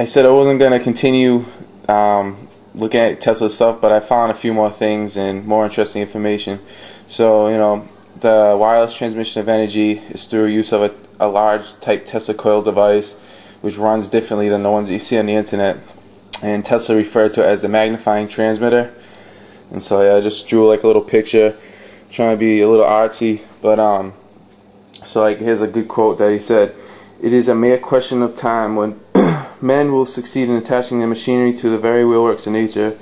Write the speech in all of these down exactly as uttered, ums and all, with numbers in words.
I said I wasn't going to continue um, looking at Tesla stuff, but I found a few more things and more interesting information. So, you know, the wireless transmission of energy is through use of a, a large type Tesla coil device, which runs differently than the ones that you see on the internet. And Tesla referred to it as the magnifying transmitter. And so yeah, I just drew like a little picture, trying to be a little artsy, but um, so like here's a good quote that he said: "It is a mere question of time when men will succeed in attaching their machinery to the very real works of nature."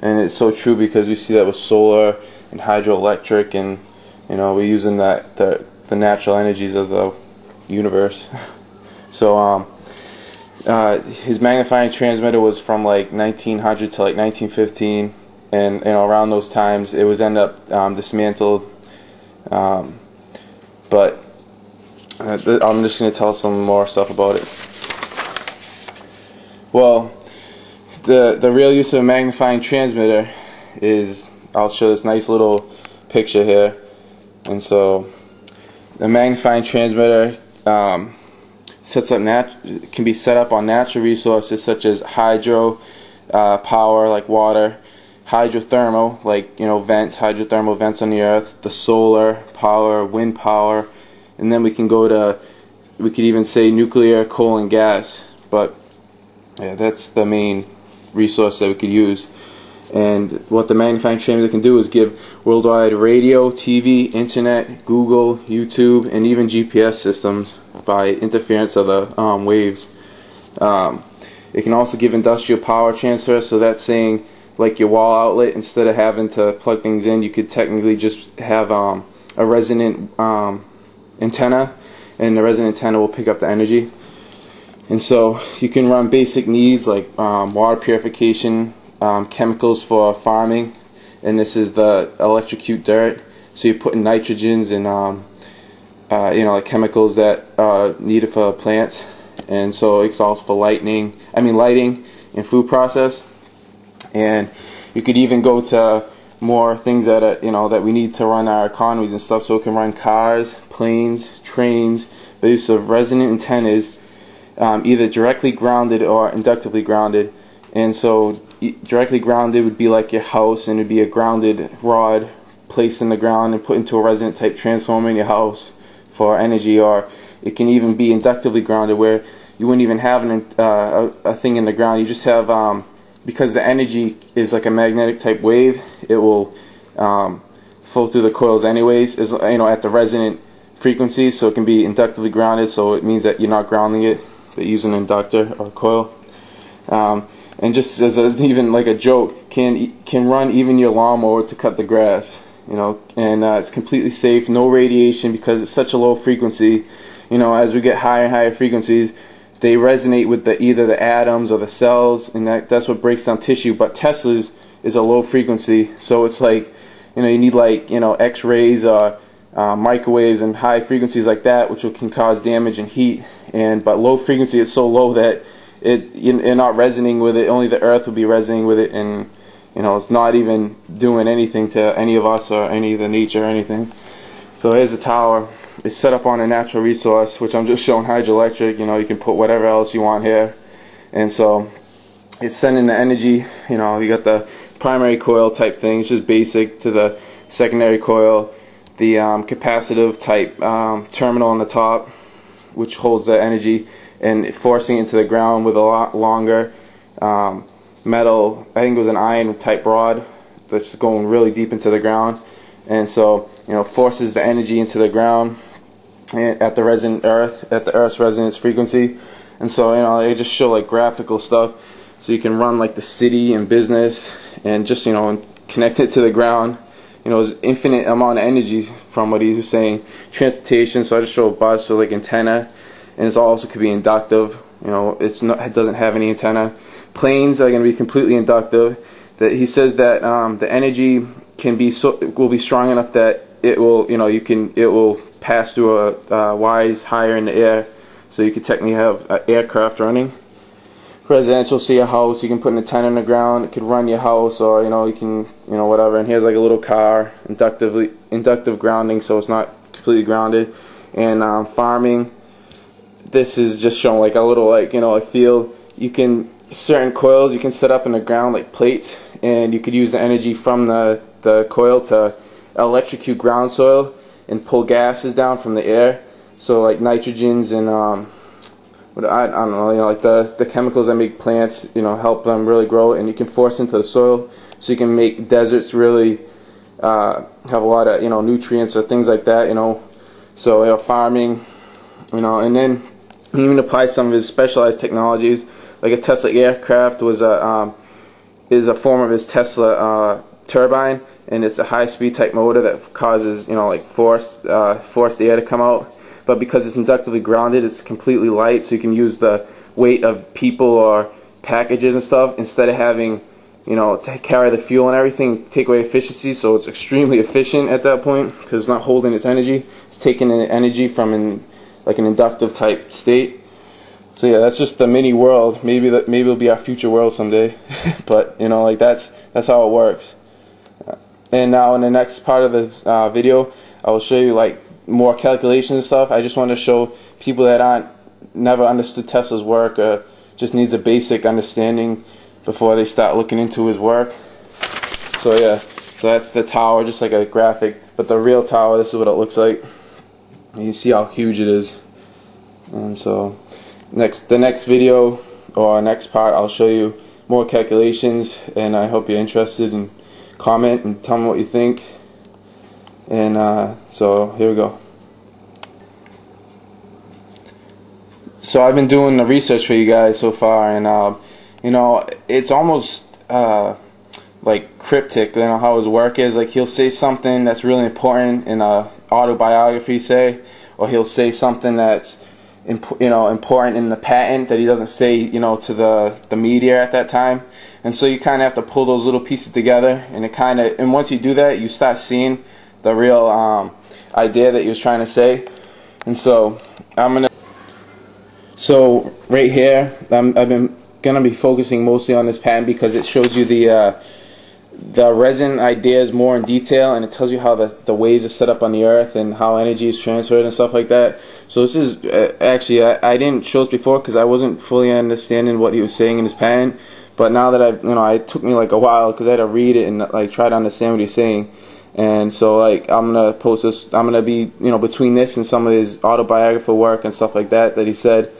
And it's so true, because we see that with solar and hydroelectric, and you know, we're using that the the natural energies of the universe. So um, uh, his magnifying transmitter was from like nineteen hundred to like nineteen fifteen. And you know, around those times, it was end up um, dismantled. Um, but uh, I'm just going to tell some more stuff about it. Well, the the real use of a magnifying transmitter is, I'll show this nice little picture here. And so, the magnifying transmitter um, sets up nat can be set up on natural resources such as hydro uh, power, like water. Hydrothermal, like, you know, vents, hydrothermal vents on the earth, the solar power, wind power, and then we can go to, we could even say nuclear, coal, and gas. But yeah, that's the main resource that we could use. And what the magnifying transmitter can do is give worldwide radio, T V, internet, Google, YouTube, and even G P S systems by interference of the um, waves. Um, it can also give industrial power transfer, so that's saying, like your wall outlet, instead of having to plug things in, you could technically just have um, a resonant um, antenna, and the resonant antenna will pick up the energy. And so you can run basic needs like um, water purification, um, chemicals for farming, and this is the electrocute dirt. So you're putting nitrogens and um, uh, you know, like chemicals that are needed for plants, and so it's also for lightning. I mean lighting and food process. And you could even go to more things that are, you know, that we need to run our economies and stuff, so it can run cars, planes, trains. The use of resonant antennas, um, either directly grounded or inductively grounded. And so directly grounded would be like your house, and it would be a grounded rod placed in the ground and put into a resonant type transformer in your house for energy. Or it can even be inductively grounded, where you wouldn't even have an, uh, a, a thing in the ground. You just have... Um, because the energy is like a magnetic type wave, it will um, flow through the coils anyways, as, you know, at the resonant frequency, so it can be inductively grounded, so it means that you're not grounding it, but using an inductor or a coil. Um, and just as a, even like a joke, can can run even your lawnmower to cut the grass, you know, and uh, it's completely safe, no radiation, because it's such a low frequency. You know, as we get higher and higher frequencies, they resonate with the, either the atoms or the cells, and that, that's what breaks down tissue. But Tesla's is a low frequency, so it's like, you know, you need like, you know, X-rays or uh, microwaves and high frequencies like that, which can cause damage and heat. And but low frequency is so low that it you're not resonating with it. Only the Earth will be resonating with it, and you know, it's not even doing anything to any of us or any of the nature or anything. So here's the tower. It's set up on a natural resource, which I'm just showing hydroelectric. You know, you can put whatever else you want here. And so it's sending the energy, you know, you got the primary coil type things, just basic, to the secondary coil, the um, capacitive type um, terminal on the top, which holds the energy, and forcing it into the ground with a lot longer um, metal, I think it was an iron type rod that's going really deep into the ground. And so, you know, forces the energy into the ground at the resonant Earth, at the Earth's resonance frequency. And so, you know, they just show like graphical stuff, so you can run like the city and business, and just, you know, and connect it to the ground. You know, there's infinite amount of energy from what he was saying. Transportation, so I just show a bus, so like antenna, and it's also could be inductive. You know, it's not, it doesn't have any antenna. Planes are going to be completely inductive. That he says that um, the energy can be so will be strong enough that it will, you know, you can, it will pass through a uh, wires higher in the air, so you could technically have uh, aircraft running. Residential, see your house, you can put an antenna in the ground, it could run your house, or you know, you can, you know, whatever. And here's like a little car, inductively inductive grounding, so it's not completely grounded. And um, farming, this is just showing like a little, like, you know, a field, you can, certain coils you can set up in the ground like plates, and you could use the energy from the, the coil to electrocute ground soil and pull gases down from the air. So like nitrogens and um, what, I, I don't know, you know, like the, the chemicals that make plants, you know, help them really grow, and you can force into the soil, so you can make deserts really uh, have a lot of, you know, nutrients or things like that, you know. So, you know, farming, you know, and then he even applied some of his specialized technologies, like a Tesla aircraft was a um, is a form of his Tesla uh, turbine, and it's a high-speed type motor that causes, you know, like forced uh, forced air to come out. But because it's inductively grounded, it's completely light, so you can use the weight of people or packages and stuff instead of having, you know, to carry the fuel and everything, take away efficiency. So it's extremely efficient at that point because it's not holding its energy; it's taking the energy from an like an inductive type state. So yeah, that's just the mini world. Maybe that maybe it'll be our future world someday. But you know, like that's that's how it works. And now in the next part of the uh, video, I will show you like more calculations and stuff. I just want to show people that aren't never understood Tesla's work or just needs a basic understanding before they start looking into his work. So yeah, so that's the tower, just like a graphic. But the real tower, this is what it looks like. And you see how huge it is. And so next, the next video or next part, I'll show you more calculations, and I hope you're interested, and comment and tell me what you think. And uh, so here we go. So I've been doing the research for you guys so far, and uh, you know, it's almost uh, like cryptic, you know, how his work is. Like he'll say something that's really important in a autobiography, say, or he'll say something that's imp you know important in the patent that he doesn't say, you know, to the the media at that time. And so you kind of have to pull those little pieces together, and it kind of, and once you do that, you start seeing the real um, idea that he was trying to say. And so I'm gonna, so right here, I'm, I've been gonna be focusing mostly on this patent because it shows you the uh, the resin ideas more in detail, and it tells you how the, the waves are set up on the earth and how energy is transferred and stuff like that. So this is uh, actually, I, I didn't show this before because I wasn't fully understanding what he was saying in his patent. But now that I, you know, it took me like a while because I had to read it and like try to understand what he's saying. And so like I'm gonna post this, I'm gonna be, you know, between this and some of his autobiographical work and stuff like that that he said,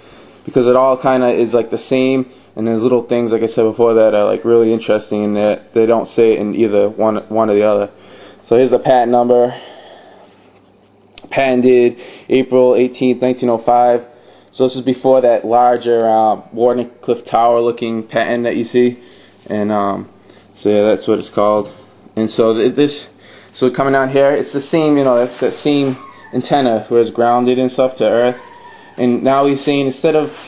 because it all kind of is like the same. And there's little things, like I said before, that are like really interesting, and that they don't say it in either one, one or the other. So here's the patent number. Patented April eighteenth, nineteen oh five. So this is before that larger uh, Wardenclyffe Tower looking patent that you see. And um, so yeah, that's what it's called. And so th this, so coming down here, it's the same, you know, that's that same antenna where it's grounded and stuff to earth. And now he's saying, instead of,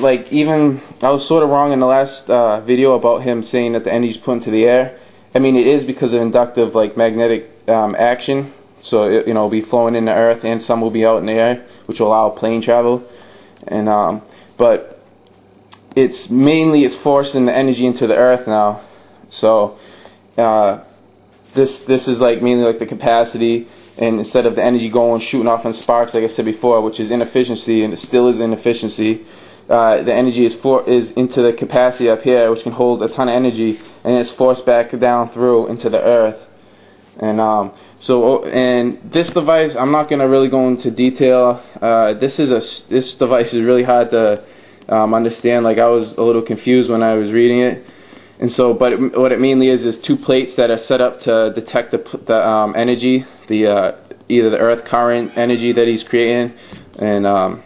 like, even I was sort of wrong in the last uh, video about him saying that the energy is put into the air. I mean, it is because of inductive, like, magnetic um, action. So it, you know, will be flowing in the earth, and some will be out in the air, which will allow plane travel. And um, but it's mainly it's forcing the energy into the earth now. So uh, this this is like mainly like the capacity. And instead of the energy going shooting off in sparks, like I said before, which is inefficiency, and it still is inefficiency. Uh, the energy is for is into the capacity up here, which can hold a ton of energy, and it's forced back down through into the earth. And um, so, and this device, I'm not gonna really go into detail. Uh, this is a this device is really hard to um, understand. Like I was a little confused when I was reading it. And so, but it, what it mainly is is two plates that are set up to detect the, the um, energy, the uh, either the earth current energy that he's creating, and um,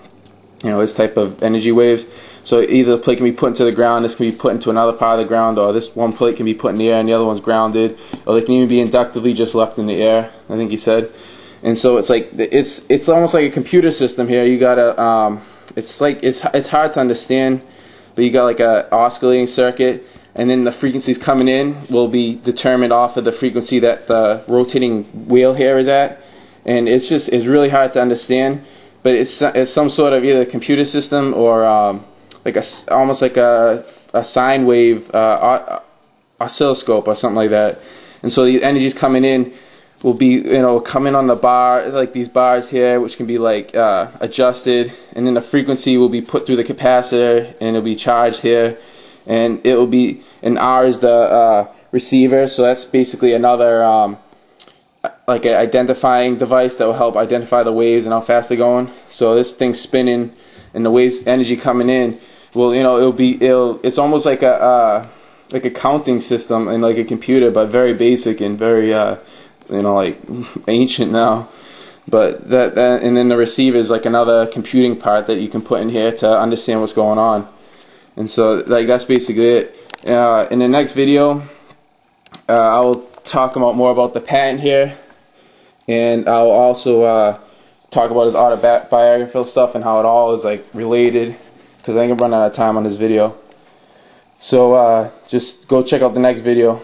you know, this type of energy waves. So either the plate can be put into the ground, this can be put into another part of the ground, or this one plate can be put in the air and the other one's grounded, or they can even be inductively just left in the air, I think he said. And so it's like, it's it's almost like a computer system here. You gotta, um, it's like, it's, it's hard to understand, but you got like a oscillating circuit, and then the frequencies coming in will be determined off of the frequency that the rotating wheel here is at. And it's just, it's really hard to understand. But it's, it's some sort of either computer system or um, like a, almost like a, a sine wave uh, oscilloscope or something like that. And so the energy's coming in will be, you know, coming on the bar, like these bars here, which can be like uh, adjusted, and then the frequency will be put through the capacitor and it'll be charged here, and it will be, and R is the uh, receiver, so that's basically another um, like an identifying device that will help identify the waves and how fast they're going. So this thing's spinning and the waves energy coming in, well, you know, it'll be, it'll, it's almost like a uh, like a counting system and like a computer, but very basic and very uh, you know, like ancient now. But that, that, and then the receiver is like another computing part that you can put in here to understand what's going on. And so, like, that's basically it. Uh, in the next video, uh, I will talk about more about the patent here, and I'll also uh, talk about his autobiographical stuff and how it all is like related, because I think I'm running out of time on this video. So uh, just go check out the next video.